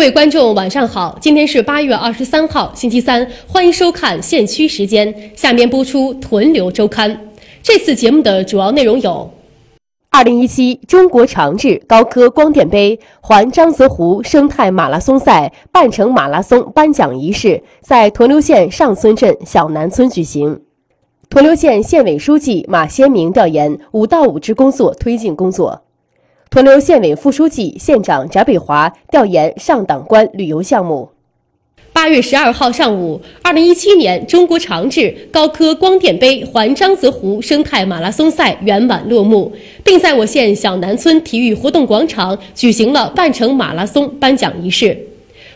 位观众，晚上好！今天是8月23号，星期三，欢迎收看限区时间。下面播出《屯留周刊》。这次节目的主要内容有：2017中国长治高科光电杯环张泽湖生态马拉松赛半程马拉松颁奖仪式在屯留县上村镇小南村举行。屯留县县委书记马先明调研5到5支工作推进工作。屯留县委副书记、县长翟北华调研上党关旅游项目。8月12号上午，2017年中国长治高科光电杯环张泽湖生态马拉松赛圆满落幕，并在我县小南村体育活动广场举行了半程马拉松颁奖仪式。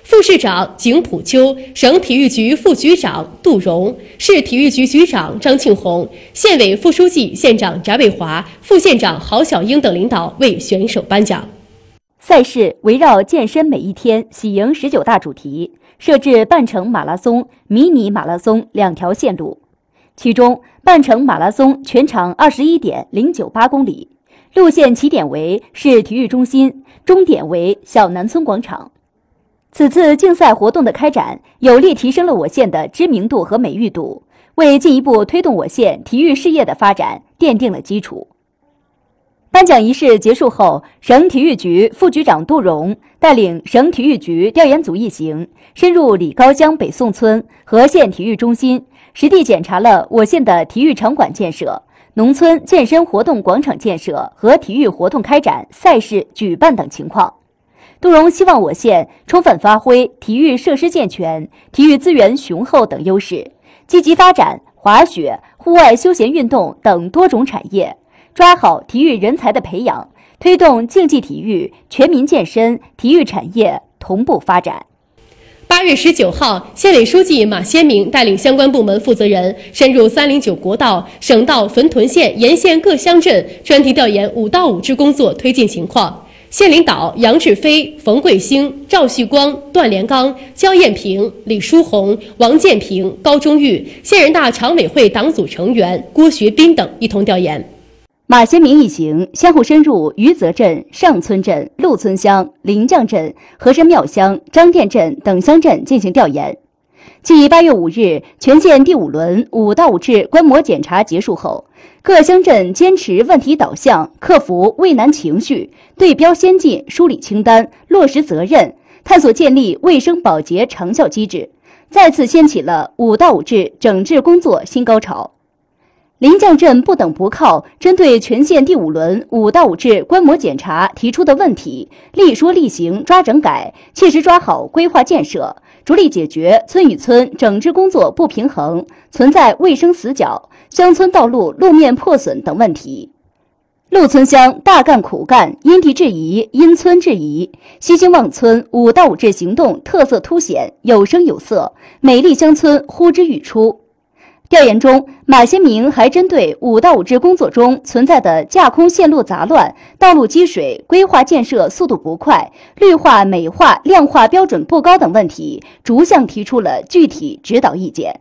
副市长景普秋、省体育局副局长杜荣、市体育局局长张庆红、县委副书记、县长翟北华、副县长郝小英等领导为选手颁奖。赛事围绕健身每一天、喜迎19大主题，设置半程马拉松、迷你马拉松2条线路，其中半程马拉松全长21.098公里，路线起点为市体育中心，终点为小南村广场。此次竞赛活动的开展，有力提升了我县的知名度和美誉度，为进一步推动我县体育事业的发展奠定了基础。颁奖仪式结束后，省体育局副局长杜荣带领省体育局调研组一行，深入李高江北宋村和县体育中心，实地检查了我县的体育场馆建设、农村健身活动广场建设和体育活动开展、赛事举办等情况。杜荣希望我县充分发挥体育设施健全、体育资源雄厚等优势，积极发展滑雪、户外休闲运动等多种产业，抓好体育人才的培养，推动竞技体育、全民健身、体育产业同步发展。8月19号，县委书记马先明带领相关部门负责人深入309国道、省道、汾屯县沿线各乡镇，专题调研5到5支工作推进情况。县领导杨志飞、冯桂兴、赵旭光、段连刚、焦艳平、李书红、王建平、高中玉、县人大常委会党组成员郭学斌等一同调研。马先明一行先后深入余泽镇、上村镇、陆村乡、临江镇、和山庙乡、张店镇等乡镇进行调研。继8月5日全县第5轮5到5制观摩检查结束后，各乡镇坚持问题导向，克服畏难情绪，对标先进，梳理清单，落实责任，探索建立卫生保洁长效机制，再次掀起了5到5制整治工作新高潮。临江镇不等不靠针对全县第5轮5到5制观摩检查提出的问题，立说立行，抓整改，切实抓好规划建设，着力解决村与村整治工作不平衡、存在卫生死角、乡村道路路面破损等问题。陆村乡大干苦干，因地制宜，因村制宜，西兴旺村5到5制行动特色凸显，有声有色，美丽乡村呼之欲出。调研中，马先明还针对5到5制工作中存在的架空线路杂乱、道路积水、规划建设速度不快、绿化美化量化标准不高等问题，逐项提出了具体指导意见。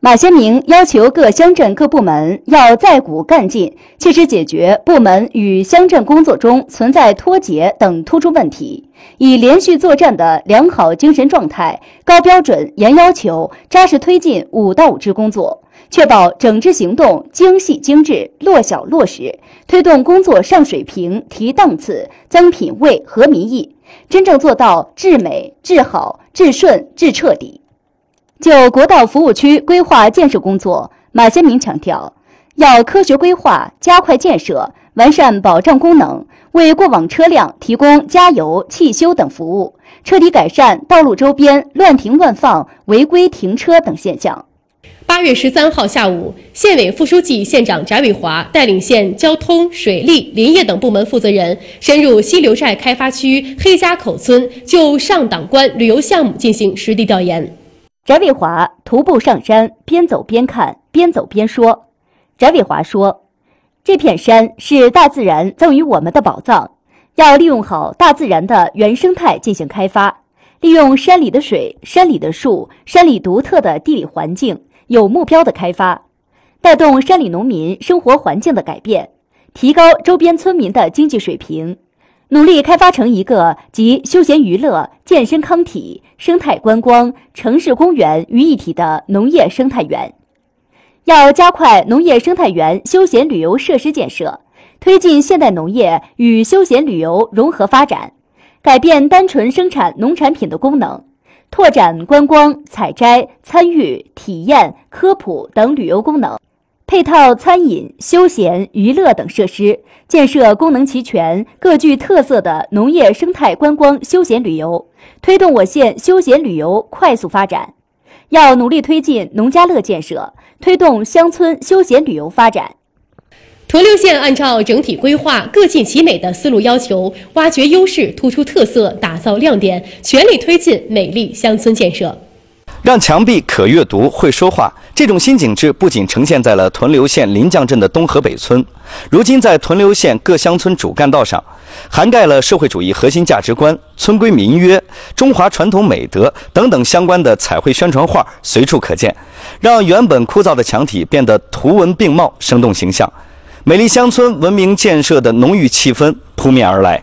马先明要求各乡镇各部门要在骨干进，切实解决部门与乡镇工作中存在脱节等突出问题，以连续作战的良好精神状态、高标准、严要求，扎实推进5到5制工作，确保整治行动精细精致、落小落实，推动工作上水平、提档次、增品位和民意，真正做到治美、治好、治顺、治彻底。就国道服务区规划建设工作，马先明强调，要科学规划，加快建设，完善保障功能，为过往车辆提供加油、汽修等服务，彻底改善道路周边乱停乱放、违规停车等现象。8月13号下午，县委副书记、县长翟伟华带领县交通、水利、林业等部门负责人，深入西流寨开发区黑家口村，就上党关旅游项目进行实地调研。翟伟华徒步上山，边走边看，边走边说。翟伟华说，这片山是大自然赠予我们的宝藏，要利用好大自然的原生态进行开发，利用山里的水、山里的树、山里独特的地理环境，有目标的开发，带动山里农民生活环境的改变，提高周边村民的经济水平。努力开发成一个集休闲娱乐、健身康体、生态观光、城市公园于一体的农业生态园。要加快农业生态园休闲旅游设施建设，推进现代农业与休闲旅游融合发展，改变单纯生产农产品的功能，拓展观光、采摘、参与、体验、科普等旅游功能。 配套餐饮、休闲、娱乐等设施建设功能齐全、各具特色的农业生态观光休闲旅游，推动我县休闲旅游快速发展。要努力推进农家乐建设，推动乡村休闲旅游发展。沱陵县按照整体规划、各尽其美的思路要求，挖掘优势、突出特色、打造亮点，全力推进美丽乡村建设。 让墙壁可阅读、会说话，这种新景致不仅呈现在了汾流县临江镇的东河北村，如今在汾流县各乡村主干道上，涵盖了社会主义核心价值观、村规民约、中华传统美德等等相关的彩绘宣传画随处可见，让原本枯燥的墙体变得图文并茂、生动形象，美丽乡村文明建设的浓郁气氛扑面而来。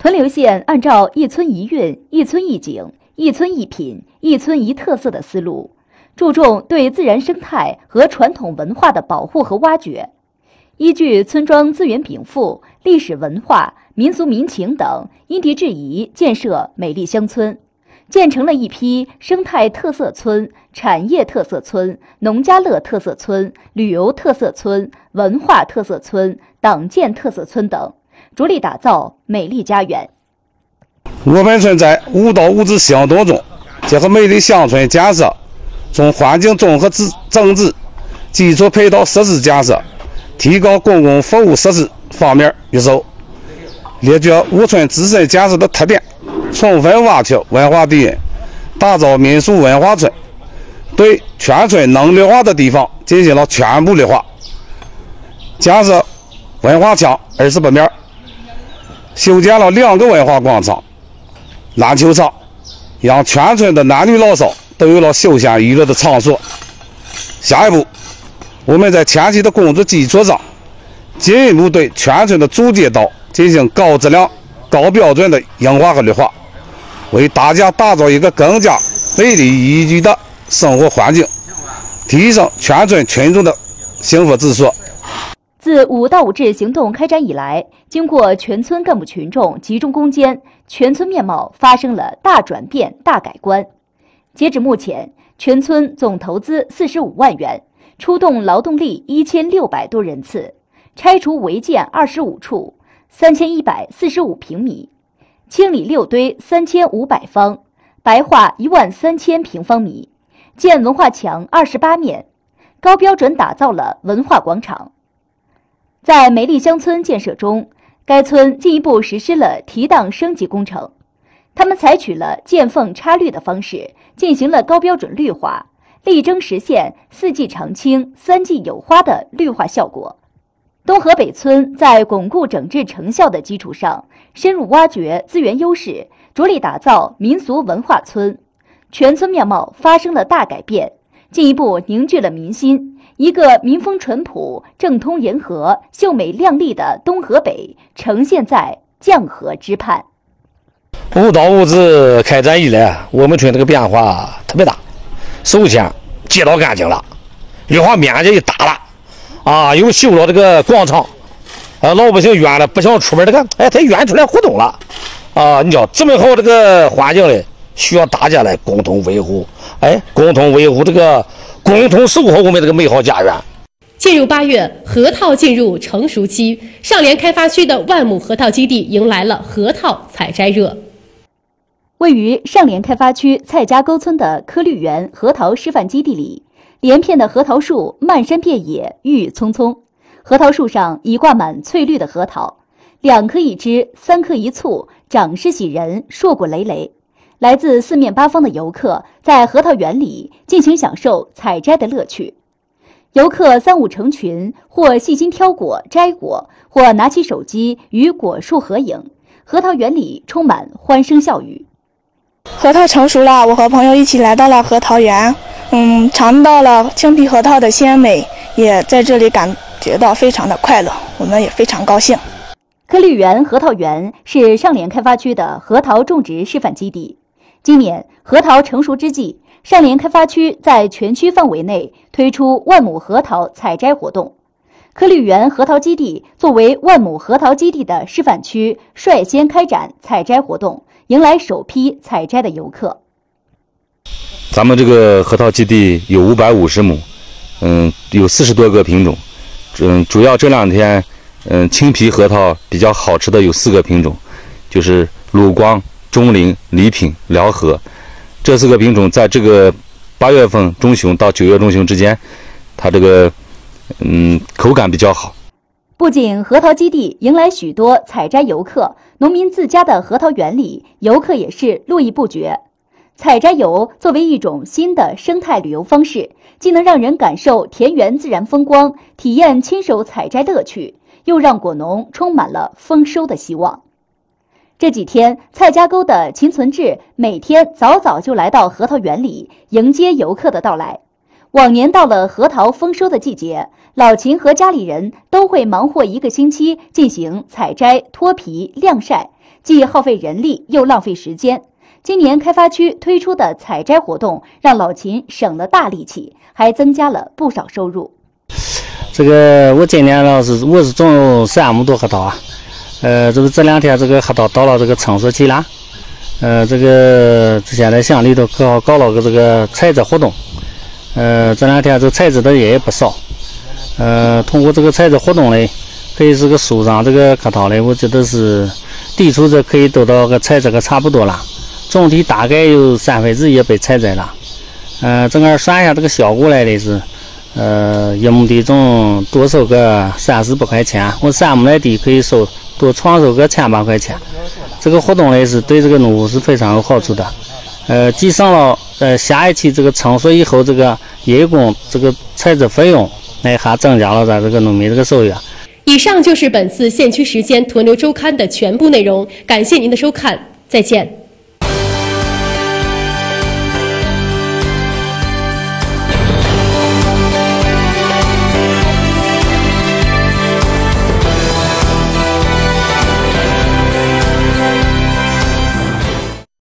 汾流县按照一村一韵、一村一景、 一村一品、一村一特色的思路，注重对自然生态和传统文化的保护和挖掘，依据村庄资源禀赋、历史文化、民俗民情等因地制宜建设美丽乡村，建成了一批生态特色村、产业特色村、农家乐特色村、旅游特色村、文化特色村、党建特色村等，着力打造美丽家园。 我们村在舞蹈物质行动中，结合美丽乡村建设，从环境综合整治、基础配套设施建设、提高公共服务设施方面入手，列举五村自身建设的特点，充分挖掘文化底蕴，打造民俗文化村，对全村能绿化的地方进行了全部绿化，建设文化墙28面，修建了2个文化广场。 篮球场，让全村的男女老少都有了休闲娱乐的场所。下一步，我们在前期的工作基础上，进一步对全村的主街道进行高质量、高标准的硬化和绿化，为大家打造一个更加美丽宜居的生活环境，提升全村群众的幸福指数。 自5到5制行动开展以来，经过全村干部群众集中攻坚，全村面貌发生了大转变、大改观。截止目前，全村总投资45万元，出动劳动力1600多人次，拆除违建25处，3145平米，清理6堆3500方，白化13000平方米，建文化墙28面，高标准打造了文化广场。 在美丽乡村建设中，该村进一步实施了提档升级工程。他们采取了见缝插绿的方式，进行了高标准绿化，力争实现4季常青、3季有花的绿化效果。东河北村在巩固整治成效的基础上，深入挖掘资源优势，着力打造民俗文化村，全村面貌发生了大改变。 进一步凝聚了民心，一个民风淳朴、政通人和、秀美亮丽的东河北呈现在江河之畔。舞蹈物质开展以来，我们村这个变化特别大。首先，街道干净了，绿化面积也大了，啊，又修了这个广场，老百姓远了不想出门，这个哎，他愿意出来活动了，啊，你瞧这么好这个环境嘞。 需要大家来共同维护，哎，共同维护这个，共同守护我们这个美好家园。进入8月，河套进入成熟期，上联开发区的万亩河套基地迎来了河套采摘热。位于上联开发区蔡家沟村的科绿园核桃示范基地里，连片的核桃树漫山遍野，郁郁葱葱。核桃树上已挂满翠绿的核桃，2颗1枝，3颗1簇，长势喜人，硕果累累。 来自4面8方的游客在核桃园里尽情享受采摘的乐趣，游客3、5成群，或细心挑果、摘果，或拿起手机与果树合影。核桃园里充满欢声笑语。核桃成熟了，我和朋友一起来到了核桃园，尝到了青皮核桃的鲜美，也在这里感觉到非常的快乐，我们也非常高兴。颗粒园核桃园是上联开发区的核桃种植示范基地。今年核桃成熟之际，上联开发区在全区范围内推出万亩核桃采摘活动。颗粒园核桃基地作为万亩核桃基地的示范区，率先开展采摘活动，迎来首批采摘的游客。咱们这个核桃基地有550亩，有40多个品种，主要这两天。青皮核桃比较好吃的有4个品种，就是鲁光、中林、礼品、辽河。这4个品种在这个8月份中旬到9月中旬之间，它这个口感比较好。不仅核桃基地迎来许多采摘游客，农民自家的核桃园里，游客也是络绎不绝。采摘游作为一种新的生态旅游方式，既能让人感受田园自然风光，体验亲手采摘乐趣，又让果农充满了丰收的希望。这几天，蔡家沟的秦存志每天早就来到核桃园里迎接游客的到来。往年到了核桃丰收的季节，老秦和家里人都会忙活1个星期进行采摘、脱皮、晾晒，既耗费人力又浪费时间。今年开发区推出的采摘活动，让老秦省了大力气，还增加了不少收入。这个我今年呢是种3亩多核桃啊，这两天这个核桃到了这个成熟期了，现在乡里头搞了个这个采摘活动，这两天这采摘的也不少，通过这个采摘活动嘞，可以这个收上这个核桃嘞，我觉得是地处这可以得到个采摘个差不多了，总体大概有1/3也被采摘了，整个算一下这个效果来的是。一亩地种多收个30多块钱，我3亩来地可以收多创收个1800块钱。这个活动呢是对这个农户是非常有好处的。既省了下一期这个成熟以后这个人工这个采摘费用，那还增加了咱这个农民这个收益。以上就是本次县区时间屯留周刊的全部内容，感谢您的收看，再见。